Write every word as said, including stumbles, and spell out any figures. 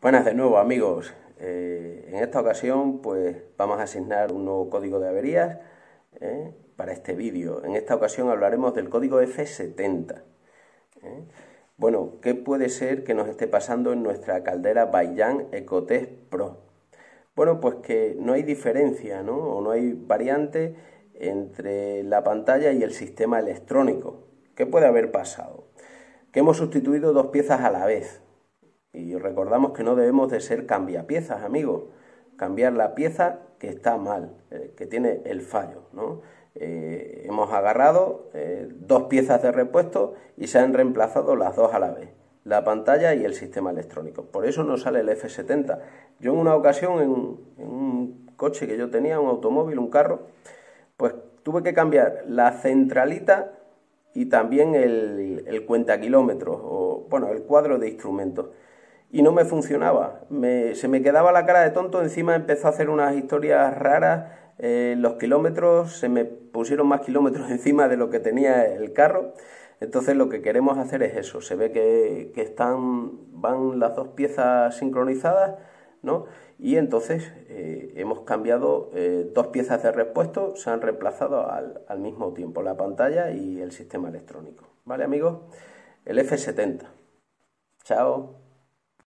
Buenas de nuevo, amigos. Eh, en esta ocasión pues vamos a asignar un nuevo código de averías eh, para este vídeo. En esta ocasión hablaremos del código F setenta. Eh, bueno, ¿qué puede ser que nos esté pasando en nuestra caldera Vaillant Ecotec Pro? Bueno, pues que no hay diferencia, ¿no? O no hay variante entre la pantalla y el sistema electrónico. ¿Qué puede haber pasado? Que hemos sustituido dos piezas a la vez. Y recordamos que no debemos de ser cambiapiezas, amigos. Cambiar la pieza que está mal, eh, que tiene el fallo, ¿no? Eh, hemos agarrado eh, dos piezas de repuesto y se han reemplazado las dos a la vez. La pantalla y el sistema electrónico. Por eso nos sale el F setenta. Yo en una ocasión, en, en un coche que yo tenía, un automóvil, un carro, pues tuve que cambiar la centralita y también el, el cuentakilómetros, o bueno, el cuadro de instrumentos. Y no me funcionaba, me, se me quedaba la cara de tonto, encima empezó a hacer unas historias raras, eh, los kilómetros, se me pusieron más kilómetros encima de lo que tenía el carro. Entonces lo que queremos hacer es eso, se ve que, que están, van las dos piezas sincronizadas, ¿no? Y entonces eh, hemos cambiado eh, dos piezas de repuesto, se han reemplazado al, al mismo tiempo, la pantalla y el sistema electrónico. ¿Vale, amigos? El F setenta. Chao.